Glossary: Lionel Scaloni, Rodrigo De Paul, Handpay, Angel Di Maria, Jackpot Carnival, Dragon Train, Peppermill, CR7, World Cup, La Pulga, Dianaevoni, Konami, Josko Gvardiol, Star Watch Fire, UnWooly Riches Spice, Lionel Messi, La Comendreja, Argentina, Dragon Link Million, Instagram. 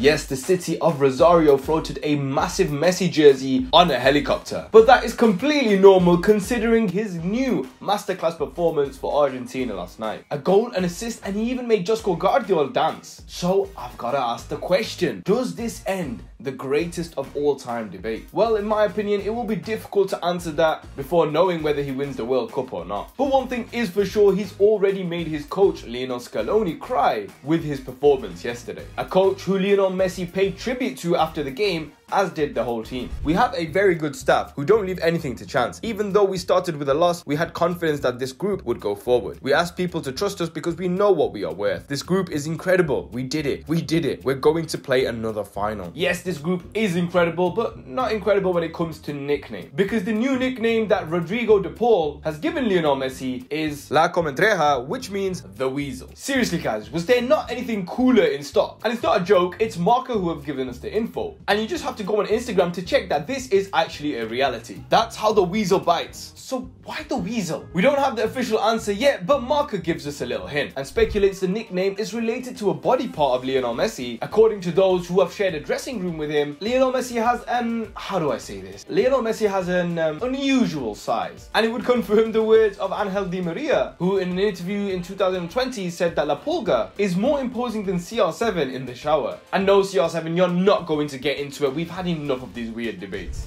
Yes, the city of Rosario floated a massive Messi jersey on a helicopter. But that is completely normal considering his new masterclass performance for Argentina last night. A goal, an assist, and he even made Josko Gvardiol dance. So I've got to ask the question, does this end the greatest of all time debate? Well, in my opinion, it will be difficult to answer that before knowing whether he wins the World Cup or not. But one thing is for sure, he's already made his coach Lionel Scaloni cry with his performance yesterday. A coach who Lionel Messi paid tribute to after the game, as did the whole team. We have a very good staff who don't leave anything to chance. Even though we started with a loss, we had confidence that this group would go forward. We asked people to trust us because we know what we are worth. This group is incredible. We did it. We did it. We're going to play another final. Yes, this group is incredible, but not incredible when it comes to nickname. Because the new nickname that Rodrigo De Paul has given Lionel Messi is La Comendreja, which means the weasel. Seriously guys, was there not anything cooler in stock? And it's not a joke, it's Marco who have given us the info. And you just have to go on Instagram to check that this is actually a reality. That's how the weasel bites. So why the weasel? We don't have the official answer yet, but Marco gives us a little hint and speculates the nickname is related to a body part of Lionel Messi. According to those who have shared a dressing room with him, Lionel Messi has an, how do I say this? Lionel Messi has an unusual size. And it would confirm the words of Angel Di Maria, who in an interview in 2020 said that La Pulga is more imposing than CR7 in the shower. And no, CR7, you're not going to get into it. We've had enough of these weird debates.